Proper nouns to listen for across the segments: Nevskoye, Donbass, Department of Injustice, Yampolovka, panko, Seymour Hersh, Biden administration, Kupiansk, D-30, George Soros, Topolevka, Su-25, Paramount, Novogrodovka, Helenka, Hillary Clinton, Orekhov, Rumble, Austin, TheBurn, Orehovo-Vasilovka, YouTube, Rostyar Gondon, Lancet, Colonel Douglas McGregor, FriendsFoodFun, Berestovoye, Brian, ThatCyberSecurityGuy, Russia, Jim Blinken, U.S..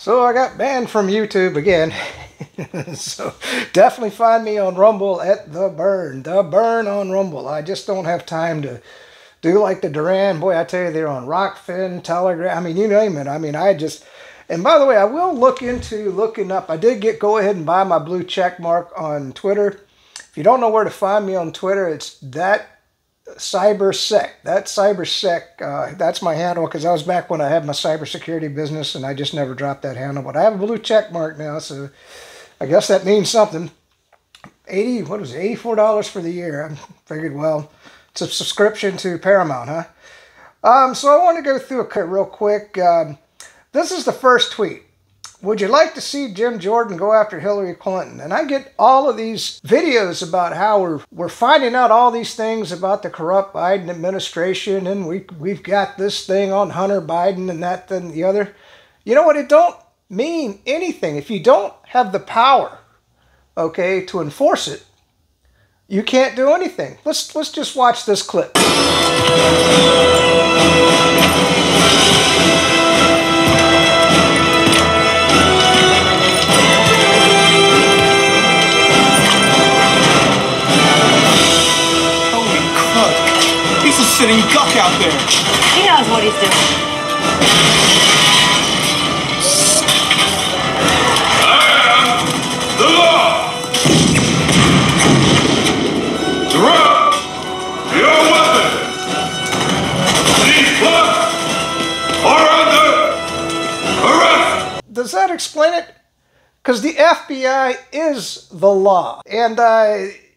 So I got banned from YouTube again. So definitely find me on Rumble at The Burn on Rumble. I just don't have time to do like the Duran. Boy, I tell you, they're on Rockfin, Telegram. I mean, you name it. I mean, I just... And by the way, I will look into looking up. I did go ahead and buy my blue check mark on Twitter. If you don't know where to find me on Twitter, it's that cybersec. That cybersec, that's my handle, because I was back when I had my cybersecurity business, and I just never dropped that handle. But I have a blue check mark now, so I guess that means something. $84 for the year. I figured, well, it's a subscription to Paramount, huh? So I want to go through it real quick. This is the first tweet. Would you like to see Jim Jordan go after Hillary Clinton? And I get all of these videos about how we're finding out all these things about the corrupt Biden administration, and we've got this thing on Hunter Biden and that, then the other. You know what? It don't mean anything. If you don't have the power, okay, to enforce it, you can't do anything. Let's just watch this clip. Sitting duck out there. He knows what he's doing. I am the law. Drop your weapon. These blocks are under arrest. Does that explain it? Because the FBI is the law. And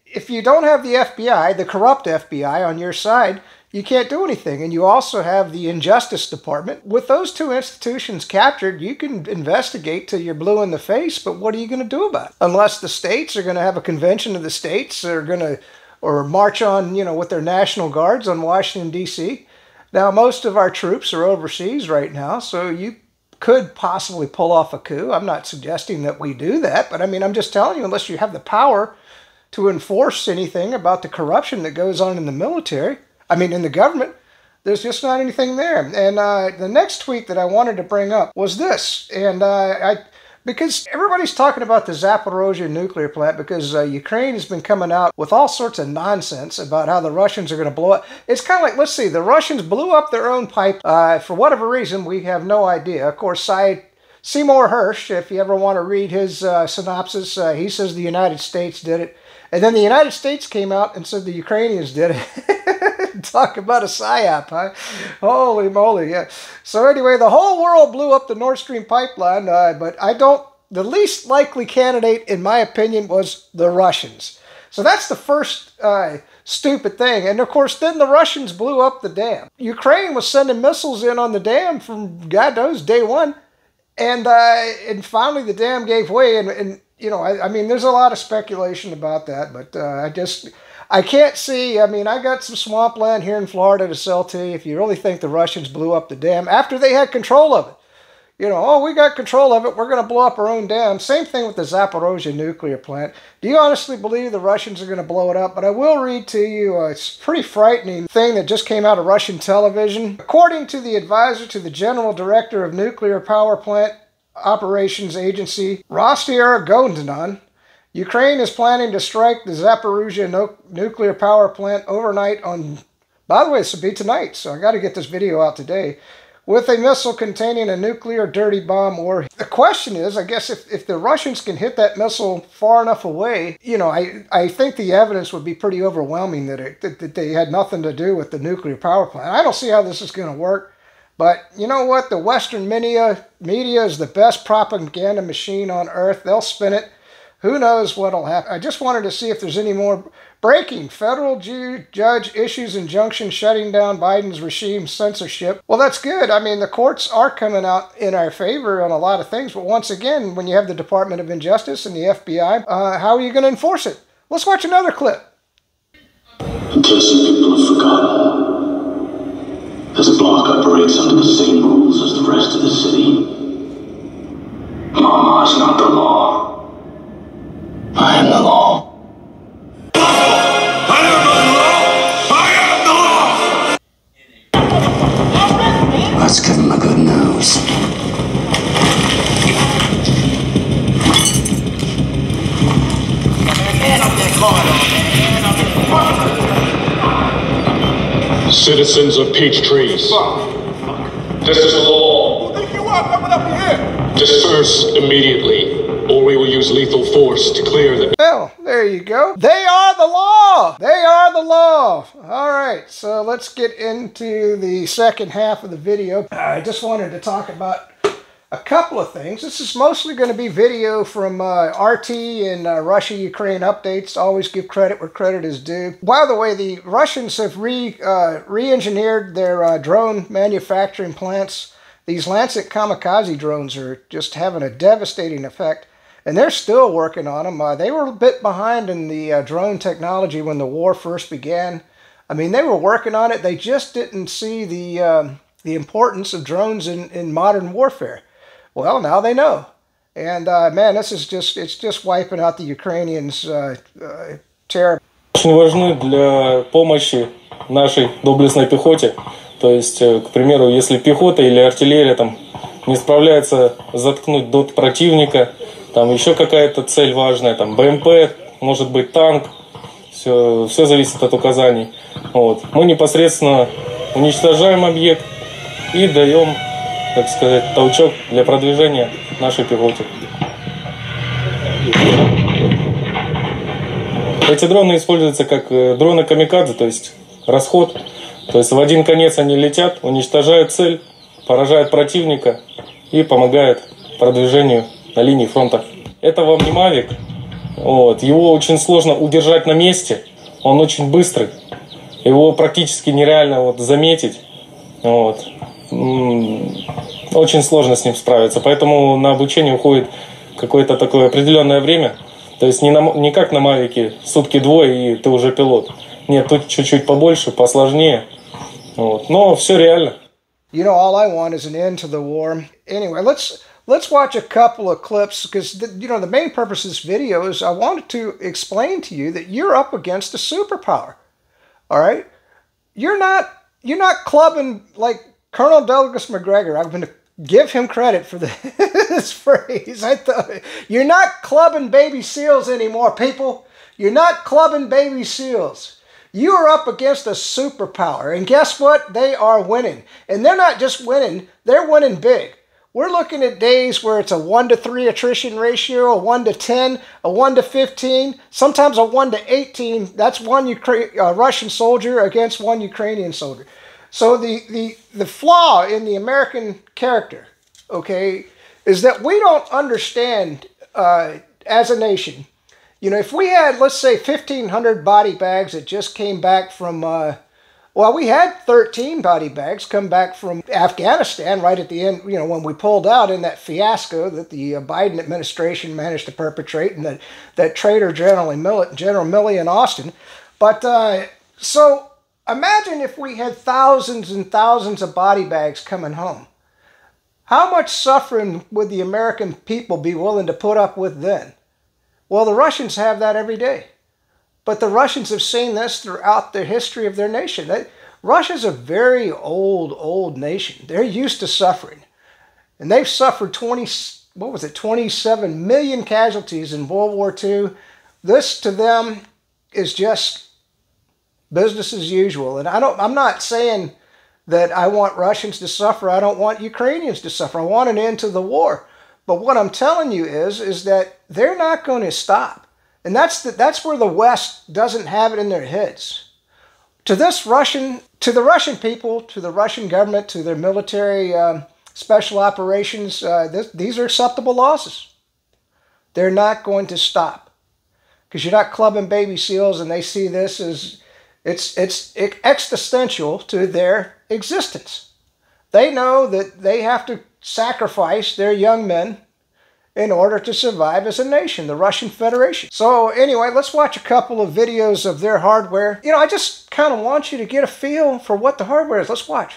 if you don't have the FBI, the corrupt FBI on your side, you can't do anything. And you also have the Injustice Department. With those two institutions captured, you can investigate till you're blue in the face, but what are you going to do about it? Unless the states are going to have a convention of the states that are going to, or march on, you know, with their National Guards on Washington, D.C. Now, most of our troops are overseas right now, so you could possibly pull off a coup. I'm not suggesting that we do that, but I mean, I'm just telling you, unless you have the power to enforce anything about the corruption that goes on in the military, I mean, in the government, there's just not anything there. And the next tweet that I wanted to bring up was this. And because everybody's talking about the Zaporizhzhia nuclear plant, because Ukraine has been coming out with all sorts of nonsense about how the Russians are going to blow up. It's kind of like, let's see, the Russians blew up their own pipe for whatever reason. We have no idea. Of course, Seymour Hersh, if you ever want to read his synopsis, he says the United States did it. And then the United States came out and said the Ukrainians did it. Talk about a psyop, huh? Holy moly, yeah. So anyway, the whole world blew up the Nord Stream Pipeline, but the least likely candidate, in my opinion, was the Russians. So that's the first stupid thing. And of course, then the Russians blew up the dam. Ukraine was sending missiles in on the dam from, God knows, day one. And finally, the dam gave way, and you know, I mean, there's a lot of speculation about that, but I can't see. I mean, I got some swampland here in Florida to sell to you if you really think the Russians blew up the dam after they had control of it. You know, oh, we got control of it, we're going to blow up our own dam. Same thing with the Zaporizhzhia nuclear plant. Do you honestly believe the Russians are going to blow it up? But I will read to you a pretty frightening thing that just came out of Russian television. According to the advisor to the General Director of Nuclear Power Plant Operations Agency, Rostyar Gondon, Ukraine is planning to strike the Zaporizhzhia nuclear power plant overnight on... By the way, this will be tonight, so I got to get this video out today. With a missile containing a nuclear dirty bomb or... The question is, I guess, if the Russians can hit that missile far enough away, you know, I think the evidence would be pretty overwhelming that they had nothing to do with the nuclear power plant. I don't see how this is going to work, but you know what? The Western media is the best propaganda machine on earth. They'll spin it. Who knows what'll happen? I just wanted to see if there's any more... Breaking, federal judge issues injunction shutting down Biden's regime censorship. Well, that's good. I mean, the courts are coming out in our favor on a lot of things. But once again, when you have the Department of Injustice and the FBI, how are you going to enforce it? Let's watch another clip. In case you people have forgotten, this block operates under the same rules as the rest of the city. Mama's not the law. I am the law. Let's give him a good nose. Citizens of Peachtree, this is the law. Who think you are coming up here? Disperse immediately, or we will use lethal force to clear the— Well, there you go. They are the law! They are the law! Alright, so let's get into the second half of the video. I just wanted to talk about a couple of things. This is mostly going to be video from RT and Russia-Ukraine updates. Always give credit where credit is due. By the way, the Russians have re-engineered their drone manufacturing plants. These Lancet kamikaze drones are just having a devastating effect, and they're still working on them. They were a bit behind in the drone technology when the war first began. I mean, they were working on it. They just didn't see the importance of drones in modern warfare. Well, now they know. And man, this is just—it's just wiping out the Ukrainians' terror. Очень важны для помощи нашей доблестной пехоте. То есть, к примеру, если пехота или артиллерия там не справляется заткнуть дот противника, там еще какая-то цель важная, там БМП, может быть танк. Все зависит от указаний. Вот. Мы непосредственно уничтожаем объект и даем, так сказать, толчок для продвижения нашей пехоты. Эти дроны используются как дроны камикадзе, то есть расход. То есть в один конец они летят, уничтожают цель, поражают противника и помогают продвижению на линии фронта. Это вам не мавик. Вот. Его очень сложно удержать на месте. Он очень быстрый. Его практически нереально вот заметить. Вот. Очень сложно с ним справиться, поэтому на обучение уходит какое-то такое определенное время. То есть не как на мавике сутки-двое и ты уже пилот. Нет, тут чуть-чуть побольше, посложнее. Вот. Но все реально. You know, all I want is an end to the war. Anyway, let's watch a couple of clips because you know the main purpose of this video is I wanted to explain to you that you're up against a superpower. All right, you're not clubbing like Colonel Douglas McGregor. I'm going to give him credit for this phrase. I thought, you're not clubbing baby seals anymore, people. You're not clubbing baby seals. You are up against a superpower. And guess what? They are winning. And they're not just winning. They're winning big. We're looking at days where it's a 1-to-3 attrition ratio, a 1-to-10, a 1-to-15, sometimes a 1-to-18. That's one Russian soldier against one Ukrainian soldier. So the flaw in the American character, okay, is that we don't understand as a nation. You know, if we had, let's say, 1,500 body bags that just came back from, well, we had 13 body bags come back from Afghanistan right at the end, you know, when we pulled out in that fiasco that the Biden administration managed to perpetrate and that traitor General Milley in Austin. But so... Imagine if we had thousands and thousands of body bags coming home. How much suffering would the American people be willing to put up with then? Well, the Russians have that every day. But the Russians have seen this throughout the history of their nation. Russia's a very old nation. They're used to suffering. And they've suffered 27 million casualties in World War II. This to them is just business as usual. And I'm not saying that I want Russians to suffer. I don't want Ukrainians to suffer. I want an end to the war. But what I'm telling you is that they're not going to stop. And that's where the West doesn't have it in their heads. To the Russian people, to the Russian government, to their military special operations, these are acceptable losses. They're not going to stop. Because you're not clubbing baby seals and they see this as... It's existential to their existence. They know that they have to sacrifice their young men in order to survive as a nation, the Russian Federation. So anyway, let's watch a couple of videos of their hardware. You know, I just kind of want you to get a feel for what the hardware is. Let's watch.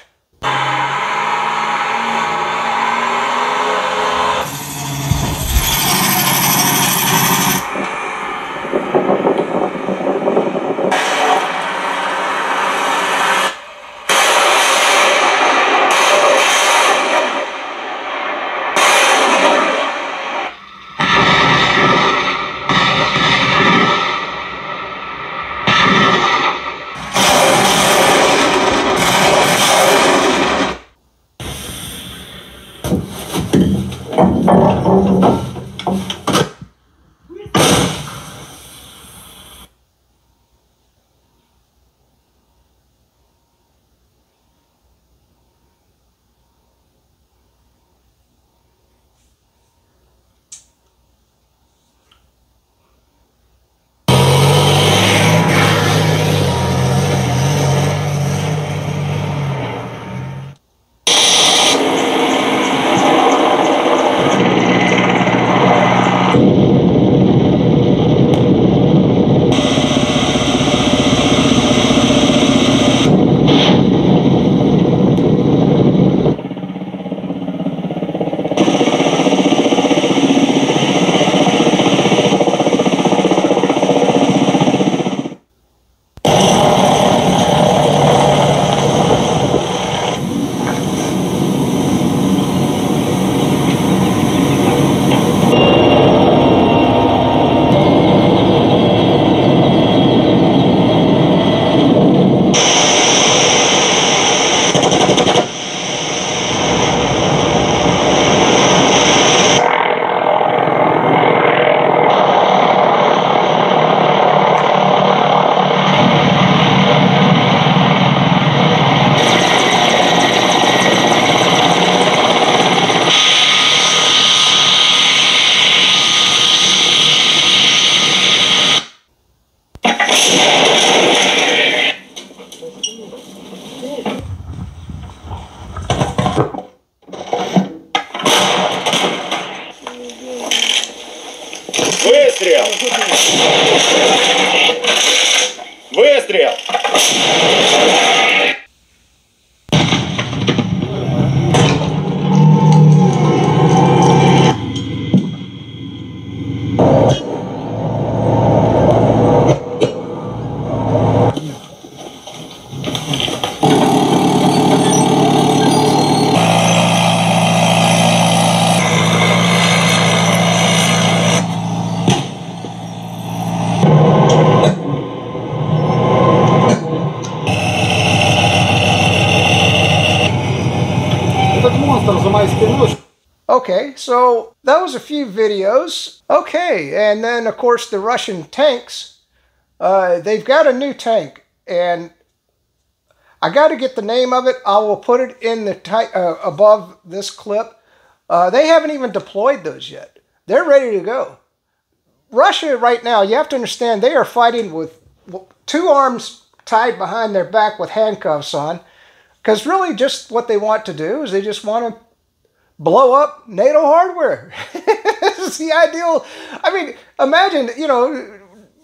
Okay, so that was a few videos. Okay, and then of course the Russian tanks, they've got a new tank, and I got to get the name of it. I will put it in the above this clip. They haven't even deployed those yet. They're ready to go. Russia right now, you have to understand, they are fighting with two arms tied behind their back with handcuffs on, because really just what they want to do is they just want to blow up NATO hardware. This is the ideal. I mean, imagine, you know,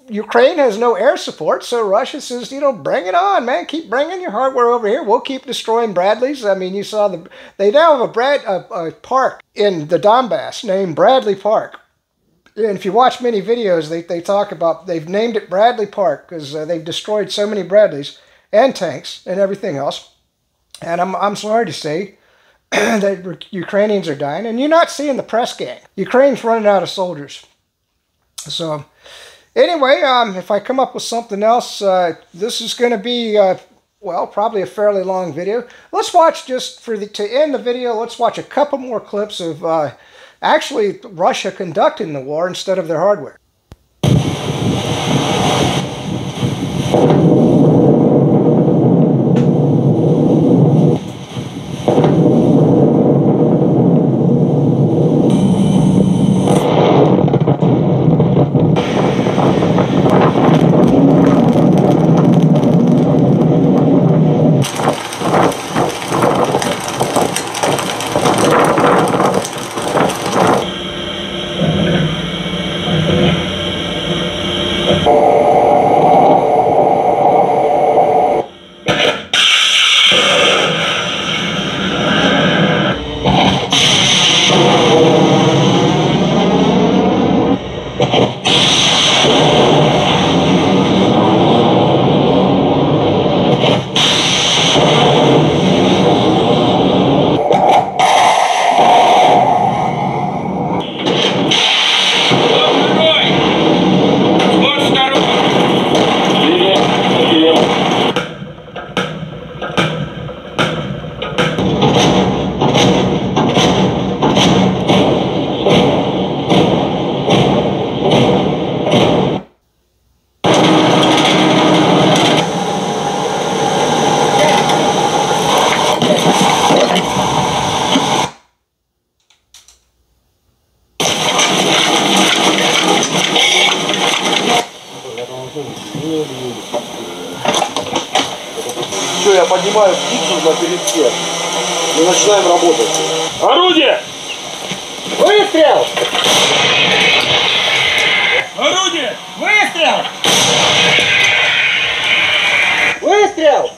Ukraine has no air support, so Russia says, you know, bring it on, man. Keep bringing your hardware over here. We'll keep destroying Bradleys. I mean, you saw they now have a park in the Donbass named Bradley Park. And if you watch many videos, they talk about, they've named it Bradley Park because they've destroyed so many Bradleys and tanks and everything else. And I'm sorry to say, that Ukrainians are dying, and you're not seeing the press gang. Ukraine's running out of soldiers. So, anyway, if I come up with something else, this is going to be, well, probably a fairly long video. Let's watch, just to end the video, let's watch a couple more clips of actually Russia conducting the war instead of their hardware. Все, я поднимаю птицу на передке. Мы начинаем работать. Орудие! Выстрел! Орудие! Выстрел! Выстрел!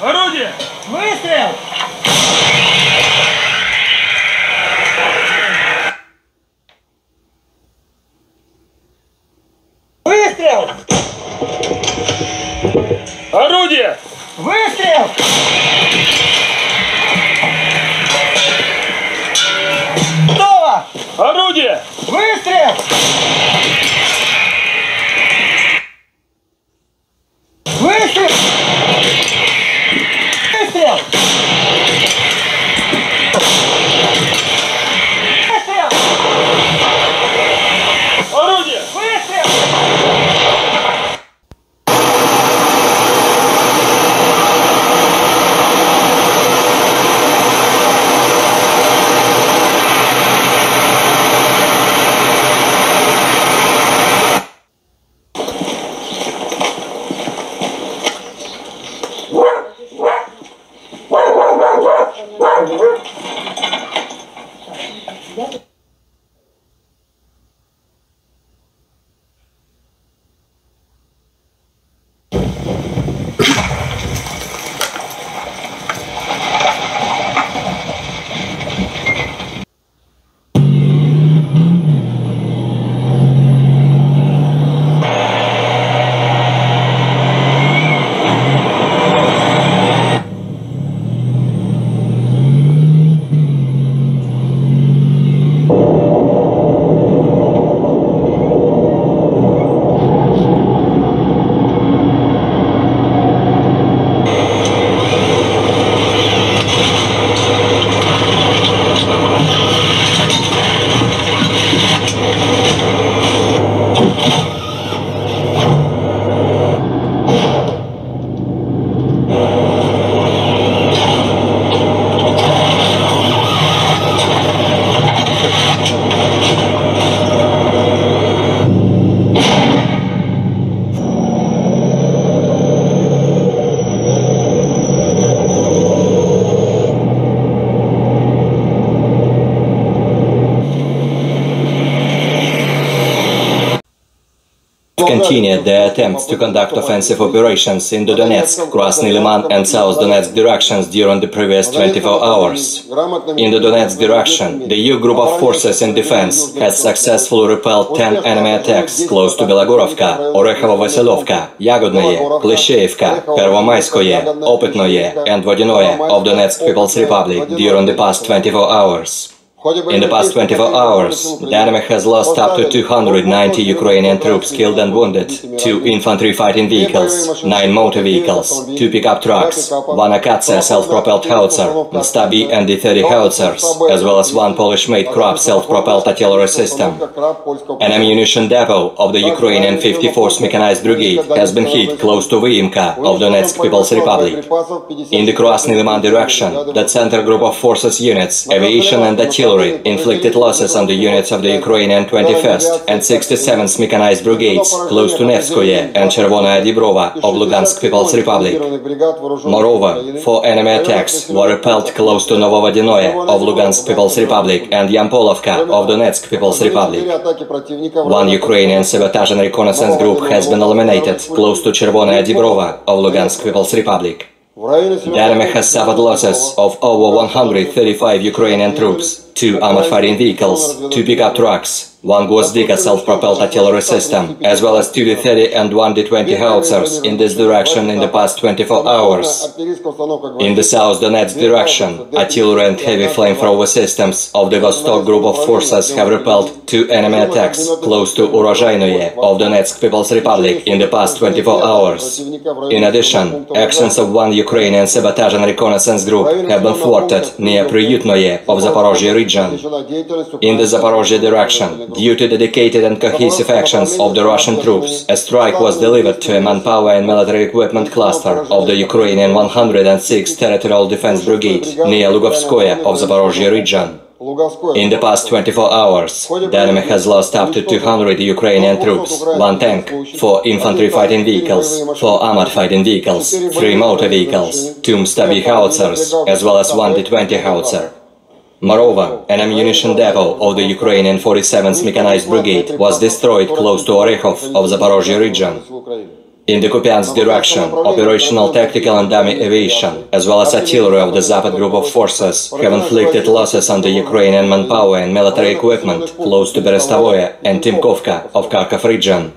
Орудие! Выстрел! Выстрел! Орудие! Выстрел! Готово! Орудие! Выстрел! Выстрел! Выстрел! Continued their attempts to conduct offensive operations in the Donetsk, Krasniliman and South Donetsk directions during the previous 24 hours. In the Donetsk direction, the EU group of forces in defense has successfully repelled 10 enemy attacks close to Belogorovka, Orehovo-Vasilovka, Yagodnoye, Klishchevka, Pervomayskoye, Opytnoye and Vodinoye of Donetsk People's Republic during the past 24 hours. In the past 24 hours, the enemy has lost up to 290 Ukrainian troops killed and wounded, 2 infantry fighting vehicles, 9 motor vehicles, 2 pickup trucks, 1 Akatsia self-propelled howitzer, Mstabi and D-30 howitzers, as well as 1 Polish-made Krupp self-propelled artillery system. An ammunition depot of the Ukrainian 54th Mechanized Brigade has been hit close to Vyimka of Donetsk People's Republic. In the Krasny-Liman direction, the center group of forces units, aviation and artillery inflicted losses on the units of the Ukrainian 21st and 67th Mechanized Brigades close to Nevskoye and Chervonaya Dibrova of Lugansk People's Republic. Moreover, 4 enemy attacks were repelled close to Novovodinoye of Lugansk People's Republic and Yampolovka of Donetsk People's Republic. 1 Ukrainian sabotage and reconnaissance group has been eliminated close to Chervonaya Dibrova of Lugansk People's Republic. The enemy has suffered losses of over 135 Ukrainian troops, 2 armored fighting vehicles, 2 pickup trucks, 1 Gvozdika self-propelled artillery system, as well as 2 D-30 and 1 D-20 howitzers in this direction in the past 24 hours. In the South Donetsk direction, artillery and heavy flamethrower systems of the Vostok group of forces have repelled 2 enemy attacks close to Urozhainoye of Donetsk People's Republic in the past 24 hours. In addition, actions of 1 Ukrainian sabotage and reconnaissance group have been thwarted near Priyutnoye of Zaporizhzhia region. In the Zaporizhzhia direction, due to dedicated and cohesive actions of the Russian troops, a strike was delivered to a manpower and military equipment cluster of the Ukrainian 106th Territorial Defense Brigade near Lugovskoye of Zaporizhzhia region. In the past 24 hours, the enemy has lost up to 200 Ukrainian troops, 1 tank, 4 infantry fighting vehicles, 4 armored fighting vehicles, 3 motor vehicles, 2 stubby howitzers, as well as 1 D-20 howitzer. Moreover, an ammunition depot of the Ukrainian 47th Mechanized Brigade was destroyed close to Orekhov of Zaporizhzhia region. In the Kupiansk direction, operational, tactical and dummy aviation, as well as artillery of the Zapad group of forces, have inflicted losses on the Ukrainian manpower and military equipment close to Berestovoye and Timkovka of Kharkov region.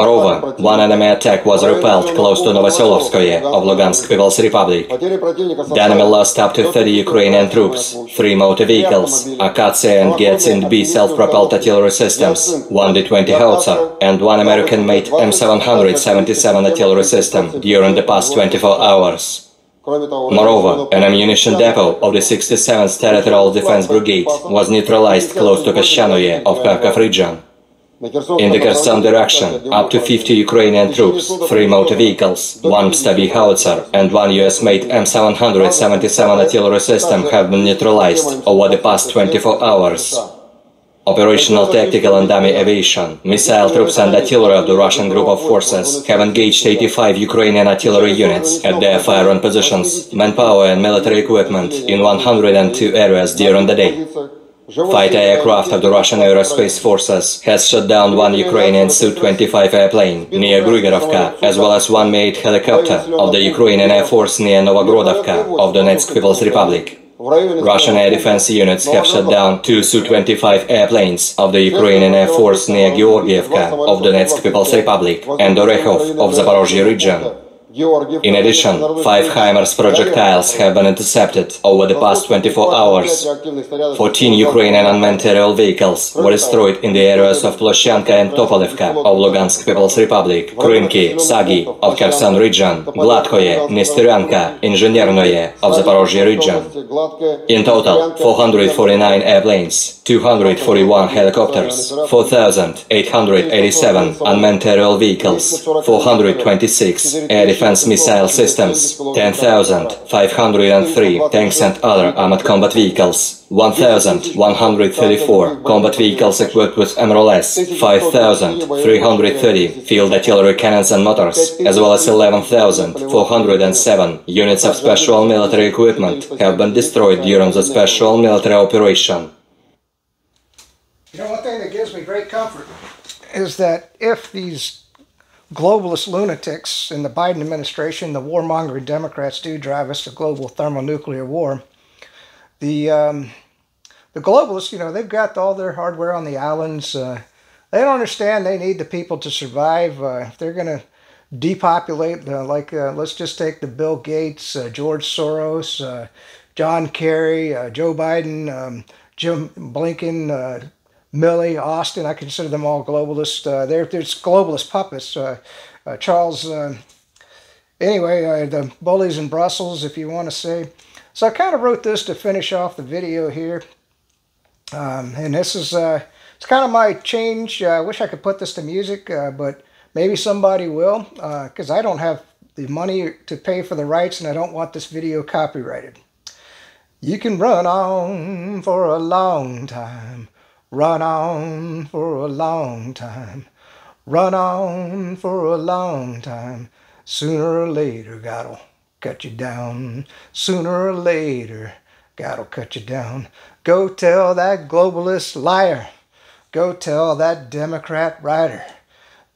Moreover, one enemy attack was repelled close to Novoselovskoye of Lugansk People's Republic. The enemy lost up to 30 Ukrainian troops, 3 motor vehicles, Akatsia and Getzin B self-propelled artillery systems, 1 D-20 howitzer and 1 American-made M777 artillery system during the past 24 hours. Moreover, an ammunition depot of the 67th Territorial Defense Brigade was neutralized close to Peshchanoye of Kharkov region. In the Kherson direction, up to 50 Ukrainian troops, 3 motor vehicles, 1 stubby howitzer and 1 US-made M777 artillery system have been neutralized over the past 24 hours. Operational, tactical and dummy aviation, missile troops and artillery of the Russian group of forces have engaged 85 Ukrainian artillery units at their firing positions, manpower and military equipment in 102 areas during the day. Fighter aircraft of the Russian Aerospace Forces has shot down 1 Ukrainian Su-25 airplane near Grigorovka, as well as 1 made helicopter of the Ukrainian Air Force near Novogrodovka of Donetsk People's Republic. Russian air defense units have shut down 2 Su-25 airplanes of the Ukrainian Air Force near Georgievka of Donetsk People's Republic and Orekhov of Zaporizhzhia region. In addition, 5 HIMARS projectiles have been intercepted over the past 24 hours. 14 Ukrainian unmanned aerial vehicles were destroyed in the areas of Ploshchanka and Topolevka of Lugansk People's Republic, Krymki, Sagi of Kherson region, Gladkoye, Nestyryanka, Inženiernoye of Zaporizhzhia region. In total, 449 airplanes, 241 helicopters, 4,887 unmanned aerial vehicles, 426 air defense missile systems, 10,503 tanks and other armored combat vehicles, 1,134 combat vehicles equipped with MRLS, 5,330 field artillery cannons and motors, as well as 11,407 units of special military equipment have been destroyed during the special military operation. You know, one thing that gives me great comfort is that if these globalist lunatics in the Biden administration, the warmongering Democrats, do drive us to global thermonuclear war, the globalists, you know, they've got all their hardware on the islands. They don't understand they need the people to survive. If they're going to depopulate, let's just take the Bill Gates, George Soros, John Kerry, Joe Biden, Jim Blinken, Milley, Austin, I consider them all globalists. They're globalist puppets. The bullies in Brussels, if you want to say. So I kind of wrote this to finish off the video here. And this is it's kind of my change. I wish I could put this to music, but maybe somebody will, because I don't have the money to pay for the rights, and I don't want this video copyrighted. You can run on for a long time. Run on for a long time, run on for a long time. Sooner or later, God'll cut you down. Sooner or later, God'll cut you down. Go tell that globalist liar. Go tell that Democrat writer.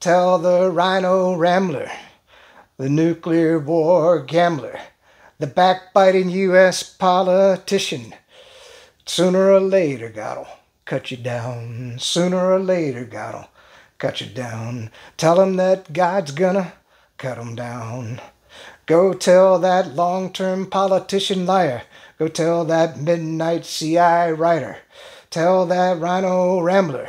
Tell the rhino rambler, the nuclear war gambler, the backbiting U.S. politician. Sooner or later, God'll cut you down. Sooner or later, God'll cut you down. Tell him that God's gonna cut him down. Go tell that long-term politician liar. Go tell that midnight CI writer. Tell that rhino rambler,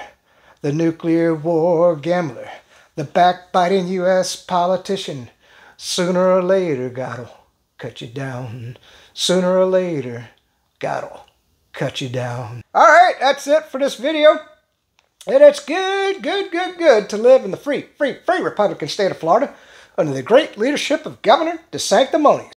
the nuclear war gambler, the backbiting U.S. politician. Sooner or later, God'll cut you down. Sooner or later, God'll cut you down. All right, that's it for this video. And it's good to live in the free Republican state of Florida under the great leadership of Governor DeSanctimonious.